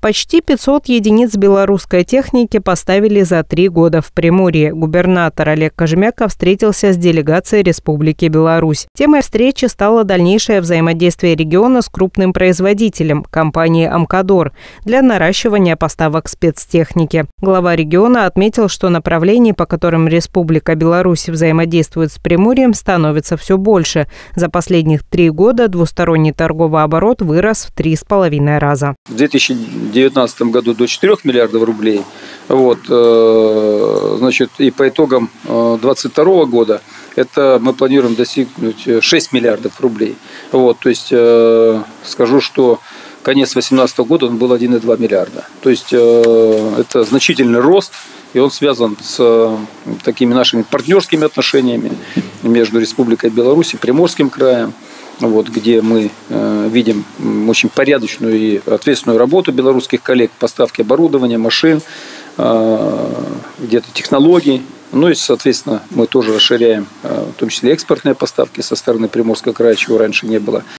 Почти 500 единиц белорусской техники поставили за 3 года в Приморье. Губернатор Олег Кожемяко встретился с делегацией Республики Беларусь. Темой встречи стало дальнейшее взаимодействие региона с крупным производителем – компанией «Амкодор» для наращивания поставок спецтехники. Глава региона отметил, что направлений, по которым Республика Беларусь взаимодействует с Приморьем, становится все больше. За последних 3 года двусторонний торговый оборот вырос в 3,5 раза. В 2019 году до 4 миллиардов рублей, значит, и по итогам 2022 года это мы планируем достигнуть 6 миллиардов рублей. То есть скажу, что конец 2018 года он был 1,2 миллиарда. То есть это значительный рост, и он связан с такими нашими партнерскими отношениями между Республикой Беларусь и Приморским краем. Где мы видим очень порядочную и ответственную работу белорусских коллег по поставке оборудования, машин, где-то технологий. И, соответственно, мы тоже расширяем, в том числе экспортные поставки со стороны Приморского края, чего раньше не было.